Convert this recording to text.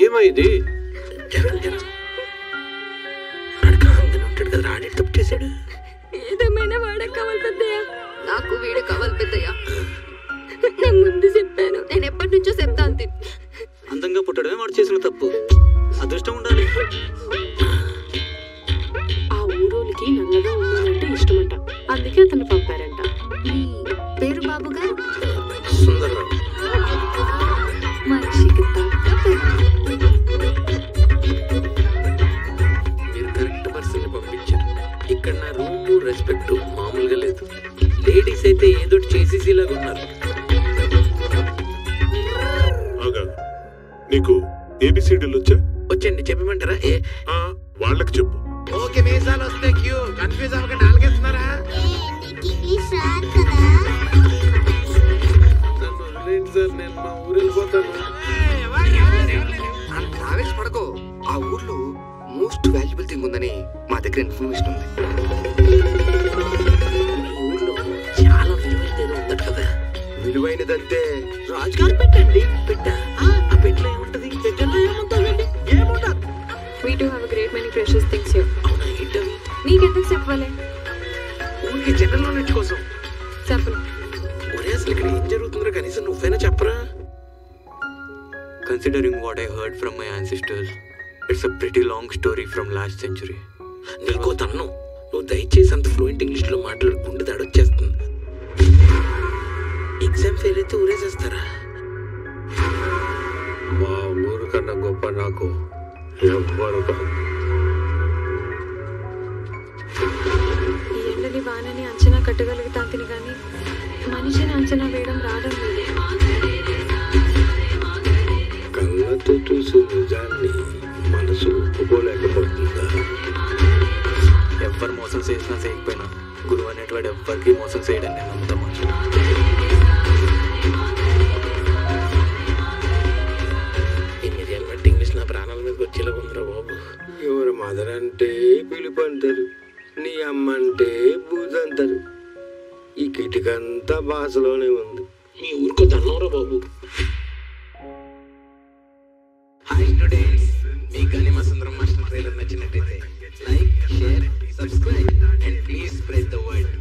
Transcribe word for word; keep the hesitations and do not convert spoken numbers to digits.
ఏమైంది? జరగదు జరగదు అడగ ఆడి తప్పు చేశాడు. ఏదేమైనా వాడే కావాలి పెద్దయ్య, నాకు వీడు కావాలి పెద్దయ్య. నేను ముందు చెప్పాను, నేను ఎప్పటి నుంచో చెప్తాను. అందంగా పుట్టడమే వాడు చేసిన తప్పు, అదృష్టం ఉండాలి. ఆ ఊరోళ్ళకి నల్లగా ఉండాలంటే ఇష్టమంట, అందుకే అతను పంపారంట. పేరు బాబుగా సుందరరావు. మనిషికి తగ్గ మీరు కరెక్ట్ పర్సన్ పంపించారు. ఇక్కడ నా రూము రెస్పెక్ట్ మామూలుగా లేదు. లేడీస్ అయితే ఏదో చేసేసేలాగా ఉన్నారు. నీకు ఏబిసిడీలు వచ్చా? వచ్చండి, చెప్పమంటారా? వాళ్ళకి చెప్పు. ఓకే, మీసాలు వస్తాయి. క్యూ కన్ఫ్యూజ్ అవ్వక నాలుగేస్తున్నారా? అంత ఆవేశపడకు. ఆ ఊర్లో మోస్ట్ వాల్యుబుల్ థింగ్ ఉందని మా దగ్గర ఇన్ఫర్మేషన్ ఉంది. ఈ ఊర్లో చాలా విలువైన ఏదో ఉందట కదా. విలువైనదంటే రాజుగారు పెట్టండి. పెట్ట పెట్టలో ఏముంటది? పెట్టలో ఏముంటుందండి? ఏముండదు. We do have a great many precious things here. అవునా? ఏంటవి? నీకెందుకు చెప్పాలి? ఊరికి జనరల్ నాలెడ్జ్ కోసం చెప్పను. అసలు ఇక్కడ ఏం జరుగుతుందో కనీసం నువ్వైనా చెప్పరా? Considering what I heard from my ancestors, it's a pretty long story from last century. నీకో తన్ను, నువ్వు దయచేసి అంత ఫ్లూయెంట్ ఇంగ్లీష్లో మాట్లాడుకుంటే దాడొచ్చేస్తుంది. ఎగ్జామ్ ఫెయిల్ అయితే ఊరేసేస్తారా? మా ఊరు కన్నా గొప్ప నాకు ఎవ్వరు కాదు. ఎండని వానని అంచనా కట్టగలుగుతాను కానీ మనిషిని అంచనా వేయడం రావడం లేదే. కళ్ళతో చూసి నిజాన్ని మనసు ఒప్పుకోలేకపోతుందా? ఎవ్వరు మోసం చేసినా చేయకపోయినా గురువు అనేటువంటి ఎవ్వరికి మోసం చేయడం నేను నమ్ముతాను. వచ్చేలా ఉందిరా బాబు. ఎవరు మదర్ అంటే పిలుపు అంటారు, నీ అమ్మ అంటే బూజు అంటారు. ఈ కిటికంతా భాషలోనే ఉంది. మీ ఊరికి దండంరా బాబు. హాయ్ స్టూడెంట్స్, మీ కానీ మా సుందరం మాస్టర్ ట్రైలర్ నచ్చినట్టయితే like, share, subscribe and please spread the word.